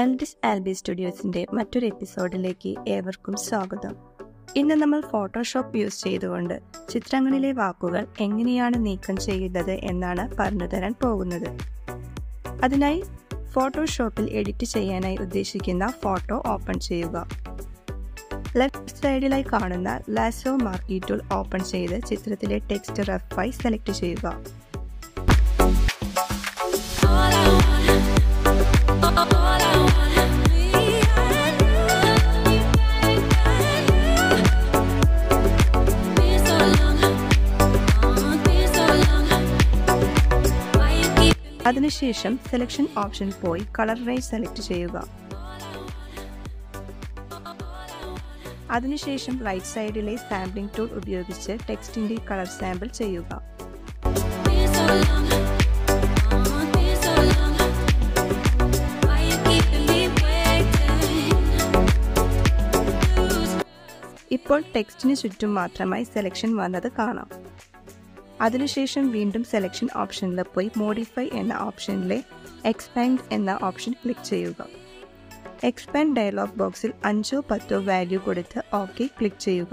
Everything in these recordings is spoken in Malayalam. ആൻഡിസ് ആൽബി സ്റ്റുഡിയോസിൻ്റെ മറ്റൊരു എപ്പിസോഡിലേക്ക് ഏവർക്കും സ്വാഗതം. ഇന്ന് നമ്മൾ ഫോട്ടോഷോപ്പ് യൂസ് ചെയ്തുകൊണ്ട് ചിത്രങ്ങളിലെ വാക്കുകൾ എങ്ങനെയാണ് നീക്കം ചെയ്യുന്നത് എന്നാണ് പറഞ്ഞു തരാൻ പോകുന്നത്. അതിനായി ഫോട്ടോഷോപ്പിൽ എഡിറ്റ് ചെയ്യാനായി ഉദ്ദേശിക്കുന്ന ഫോട്ടോ ഓപ്പൺ ചെയ്യുക. ലെഫ്റ്റ് സൈഡിലായി കാണുന്ന ലാസോ മാർക്കി ടൂൾ ഓപ്പൺ ചെയ്ത് ചിത്രത്തിലെ ടെക്സ്റ്റ് റഫായി സെലക്ട് ചെയ്യുക. അതിനുശേഷം സെലക്ഷൻ ഓപ്ഷൻ പോയി കളർ റേഞ്ച് സെലക്ട് ചെയ്യുക. അതിനുശേഷം റൈറ്റ് സൈഡിലെ സാമ്പിളിംഗ് ടൂൾ ഉപയോഗിച്ച് ടെക്സ്റ്റിന്റെ കളർ സാമ്പിൾ ചെയ്യുക. ഇപ്പോൾ ടെക്സ്റ്റിന് ചുറ്റും മാത്രമായി സെലക്ഷൻ വന്നത് കാണാം. അതിനുശേഷം വീണ്ടും സെലക്ഷൻ ഓപ്ഷനിൽ പോയി മോഡിഫൈ എന്ന ഓപ്ഷനിലെ എക്സ്പാൻഡ് എന്ന ഓപ്ഷൻ ക്ലിക്ക് ചെയ്യുക. എക്സ്പാൻഡ് ഡയലോഗ് ബോക്സിൽ 5 or 10 വാല്യൂ കൊടുത്ത് ഓക്കെ ക്ലിക്ക് ചെയ്യുക.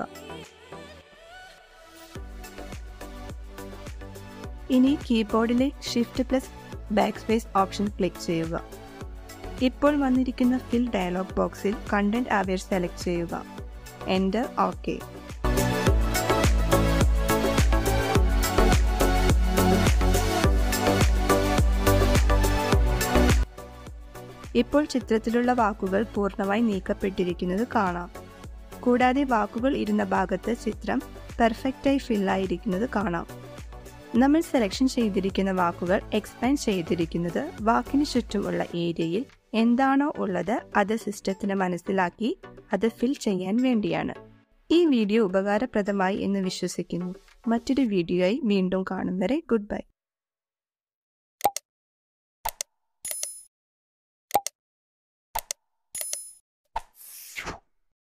ഇനി കീബോർഡിലെ Shift+Backspace ഓപ്ഷൻ ക്ലിക്ക് ചെയ്യുക. ഇപ്പോൾ വന്നിരിക്കുന്ന ഫിൽ ഡയലോഗ് ബോക്സിൽ കണ്ടന്റ് അവെയർ സെലക്ട് ചെയ്യുക. Enter okay. ഇപ്പോൾ ചിത്രത്തിലുള്ള വാക്കുകൾ പൂർണ്ണമായി നീക്കപ്പെട്ടിരിക്കുന്നത് കാണാം. കൂടാതെ വാക്കുകൾ ഇരുന്ന ഭാഗത്ത് ചിത്രം പെർഫെക്റ്റായി ഫില്ലായിരിക്കുന്നത് കാണാം. നമ്മൾ സെലക്ഷൻ ചെയ്തിരിക്കുന്ന വാക്കുകൾ എക്സ്പാൻഡ് ചെയ്തിരിക്കുന്നത് വാക്കിന് ചുറ്റുമുള്ള ഏരിയയിൽ എന്താണോ ഉള്ളത് അത് സിസ്റ്റത്തിന് മനസ്സിലാക്കി അത് ഫിൽ ചെയ്യാൻ വേണ്ടിയാണ്. ഈ വീഡിയോ ഉപകാരപ്രദമായി എന്ന് വിശ്വസിക്കുന്നു. മറ്റൊരു വീഡിയോയായി വീണ്ടും കാണും വരെ ഗുഡ് ബൈ.